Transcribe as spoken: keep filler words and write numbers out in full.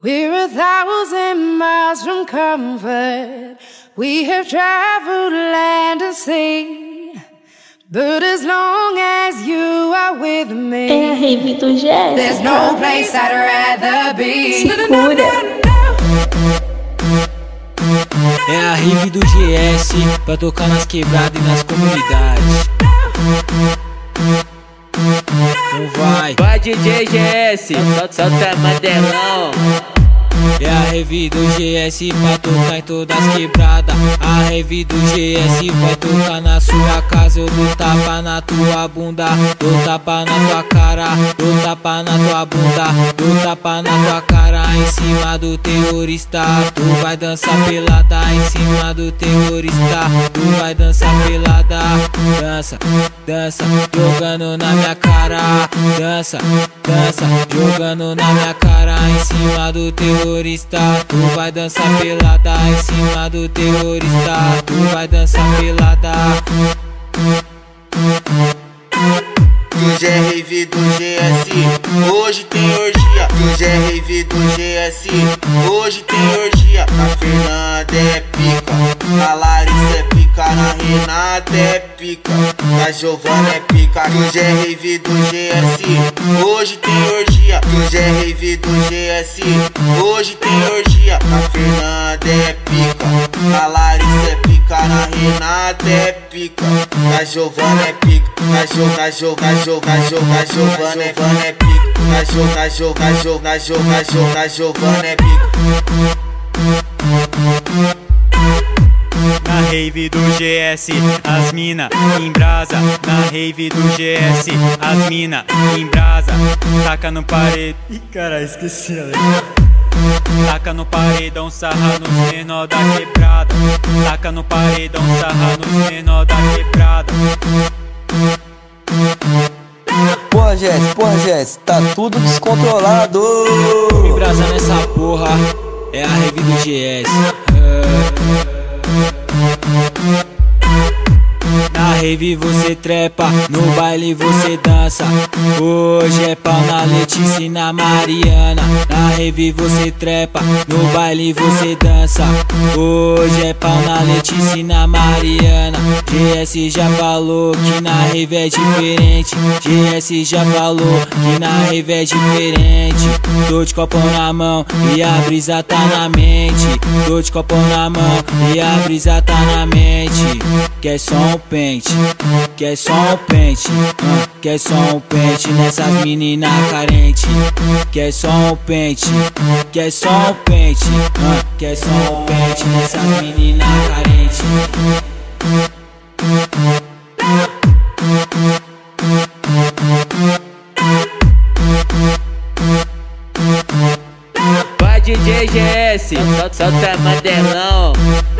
We're a thousand miles from comfort. We have traveled land and sea. But as long as you are with me, é a Rave do G S. There's no place I'd rather be. Segura. É a Rave do G S, pra tocar nas quebradas e nas comunidades. Então vai, vai D J G S, solta, solta Madelão. É a Rave do G S, vai tocar em todas as quebradas. A Rave do G S vai tocar na sua casa. Eu dou tapa na tua bunda, dou tapa na tua cara, dou tapa na tua bunda, dou tapa na tua cara. Em cima do terrorista, tu vai dançar pelada. Em cima do terrorista, tu vai dançar pelada. Dança, dança, jogando na minha cara. Dança, dança, jogando na minha cara. Em cima do terrorista, tu vai dançar pelada. Em cima do terrorista, tu vai dançar pelada. Do G R V do G S, hoje tem orgia. Do G R V do G S, hoje tem orgia. A Fernanda é pica, a Larissa é pica, a Renata é pica, a Giovana é pica. Do G R V do G S, hoje tem orgia. Do G R V do G S, hoje tem orgia. A Fernanda é pica, a Larissa é pica, a Renata é pica, a Giovana é pica. A Giovana, Giovana, Giovana, Giovana, Giovana é pica. A Giovana, Giovana, Giovana, Giovana, Giovana, Giovana é pica. Na rave do G S, as mina em brasa. Na rave do G S, as mina em brasa. Taca no paredão. Ih, caralho, esqueci ela. Taca no paredão, sarra nos menor da quebrada. Taca no paredão, sarra nos menor da quebrada. Porra, G S, porra, G S, tá tudo descontrolado. Me brasa nessa porra, é a Rave do G S. Na rave você trepa, no baile você dança. Hoje é pau na Letícia e na Mariana. Na rave você trepa, no baile você dança. Hoje é pau na Letícia e na Mariana. G S já falou que na rave é diferente. G S já falou que na rave é diferente. Tô de copão na mão e a brisa tá na mente. Tô de copão na mão e a brisa tá na mente. Quer só um pente, quer só um pente, uh, quer só um pente nessas meninas carentes. Quer só um pente, quer só um pente, uh, quer só um pente nessas meninas carentes. Vai D J G S, solta, solta Madelão.